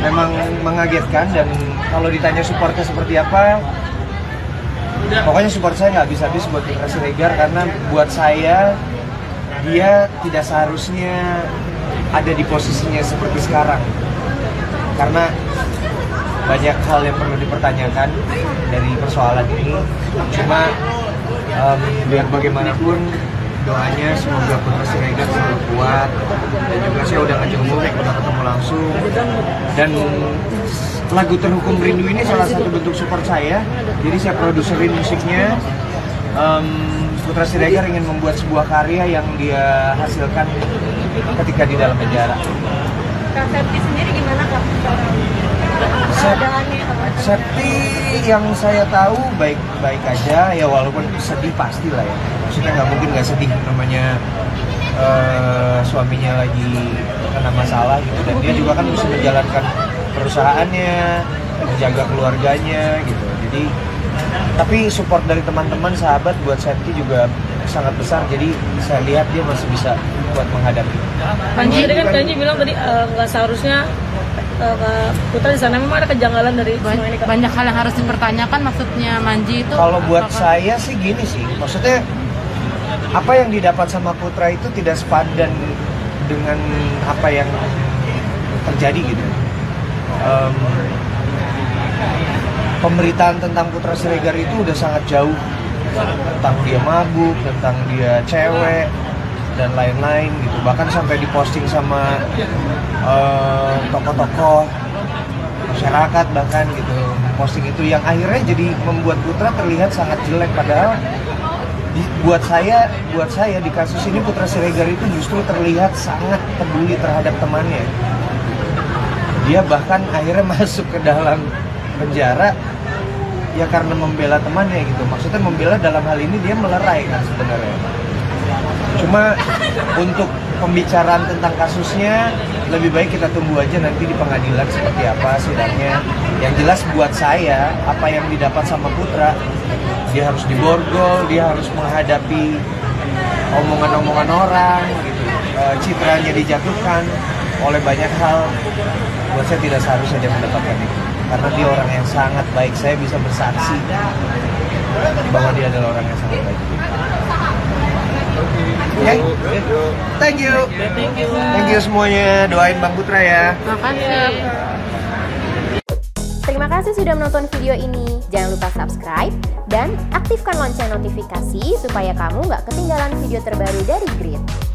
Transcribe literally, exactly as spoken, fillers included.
memang mengagetkan. Dan kalau ditanya supportnya seperti apa, pokoknya support saya nggak habis-habis buat Putra Siregar, karena buat saya dia tidak seharusnya ada di posisinya seperti sekarang, karena banyak hal yang perlu dipertanyakan dari persoalan ini. Cuma um, biar bagaimanapun doanya semoga Putra Siregar selalu kuat, dan juga saya udah ngajak umurnya udah ketemu langsung. Dan lagu Terhukum Rindu ini salah satu bentuk support saya, jadi saya produserin musiknya. um, Putra Siregar ingin membuat sebuah karya yang dia hasilkan ketika di dalam penjara. Pak Septi sendiri gimana Pak? Septi yang saya tahu baik-baik aja ya, walaupun sedih pastilah ya. Maksudnya nggak mungkin nggak sedih, namanya uh, suaminya lagi kena masalah gitu, dan dia juga kan mesti menjalankan perusahaannya, menjaga keluarganya gitu. Jadi tapi support dari teman-teman sahabat buat Septi juga sangat besar, jadi saya lihat dia masih bisa buat menghadapi. Anji kan Anji bilang tadi nggak uh, seharusnya uh, Putra di sana, memang ada kejanggalan dari banyak, ini, banyak hal yang harus dipertanyakan maksudnya Manji itu. Kalau buat apa? Saya sih gini sih, maksudnya apa yang didapat sama Putra itu tidak sepadan dengan apa yang terjadi gitu. Um, pemberitaan tentang Putra Siregar itu udah sangat jauh, tentang dia mabuk, tentang dia cewek dan lain-lain gitu, bahkan sampai diposting sama tokoh-tokoh uh, masyarakat bahkan gitu, posting itu yang akhirnya jadi membuat Putra terlihat sangat jelek. Padahal di, buat saya buat saya di kasus ini Putra Siregar itu justru terlihat sangat peduli terhadap temannya. Dia bahkan akhirnya masuk ke dalam penjara ya karena membela temannya gitu, maksudnya membela dalam hal ini dia melerai kan sebenarnya. Cuma untuk pembicaraan tentang kasusnya lebih baik kita tunggu aja nanti di pengadilan seperti apa sidangnya. Yang jelas buat saya apa yang didapat sama Putra, dia harus diborgol, dia harus menghadapi omongan-omongan orang gitu, e, citranya dijatuhkan oleh banyak hal. Buat saya tidak seharusnya dia mendapatkan itu, karena dia orang yang sangat baik. Saya bisa bersaksi bahwa dia adalah orang yang sangat baik. Okay. Thank you, thank you, thank you semuanya. Doain Bang Putra ya. Makasih. Terima kasih sudah menonton video ini. Jangan lupa subscribe dan aktifkan lonceng notifikasi supaya kamu nggak ketinggalan video terbaru dari Grid.